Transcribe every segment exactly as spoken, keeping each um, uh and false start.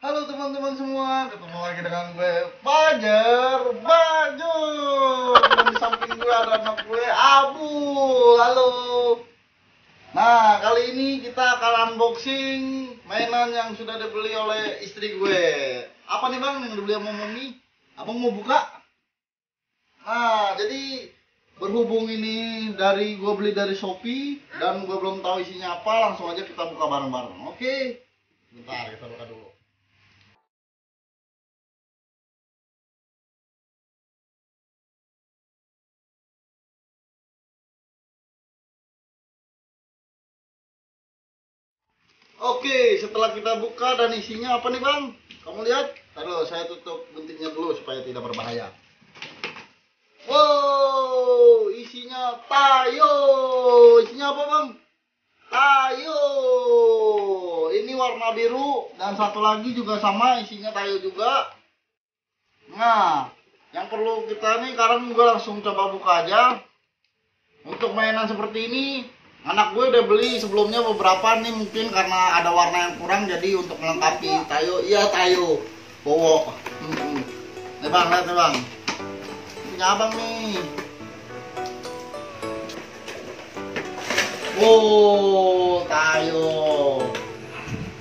Halo teman-teman semua, ketemu lagi dengan gue Fajar Bajong. Di samping gue ada anak gue Abu. Halo. Nah, kali ini kita akan unboxing mainan yang sudah dibeli oleh istri gue. Apa nih bang yang dibeli sama mami? Abang mau buka? Nah, jadi berhubung ini dari gue beli dari Shopee dan gue belum tahu isinya apa, langsung aja kita buka bareng-bareng. Oke. Bentar, kita buka dulu. Oke, setelah kita buka dan isinya apa nih bang? Kamu lihat? Aduh, saya tutup guntingnya dulu supaya tidak berbahaya. Wow, isinya Tayo. Isinya apa bang? Tayo. Ini warna biru dan satu lagi juga sama isinya Tayo juga. Nah, yang perlu kita nih sekarang juga langsung coba buka aja. Untuk mainan seperti ini anak gue udah beli sebelumnya beberapa nih, mungkin karena ada warna yang kurang jadi untuk melengkapi. Tayo, iya Tayo, bowo. Hmm. Nih bang, lihat nih bang, punya abang nih. Wow, Tayo.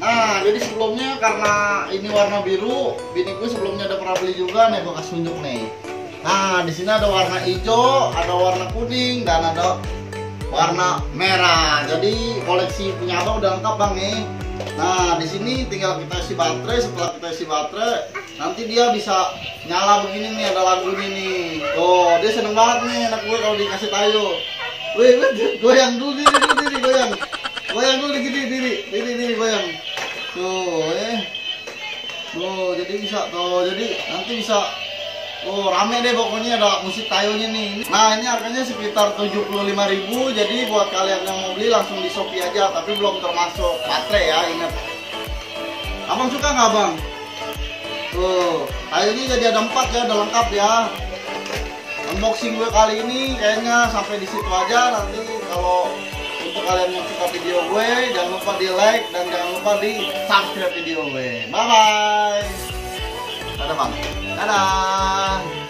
Nah, jadi sebelumnya karena ini warna biru, bini gue sebelumnya udah pernah beli juga nih, gue kasih tunjuk nih. Nah, di sini ada warna hijau, ada warna kuning, dan ada warna merah. Jadi koleksi punya abang udah lengkap bang nih. Nah, di sini tinggal kita isi baterai. Setelah kita isi baterai, nanti dia bisa nyala begini nih, ada lagu ini nih. Oh, dia seneng banget nih anak gue kalau dikasih Tayo. Wih, goyang dulu diri, dulu diri, goyang, goyang dulu diri, diri, diri, diri, goyang. Tuh, eh, tuh, jadi bisa tuh, jadi nanti bisa. Oh, rame deh pokoknya, ada musik Tayonya nih. Nah, ini harganya sekitar tujuh puluh lima ribu. Jadi buat kalian yang mau beli langsung di Shopee aja, tapi belum termasuk baterai ya, ingat. Abang suka nggak bang? Tuh, Tayonya jadi ada empat ya, udah lengkap ya. Unboxing gue kali ini kayaknya sampai di situ aja. Nanti kalau untuk kalian yang suka video gue, jangan lupa di like dan jangan lupa di subscribe video gue. Bye bye. Dadah bang. Dadah.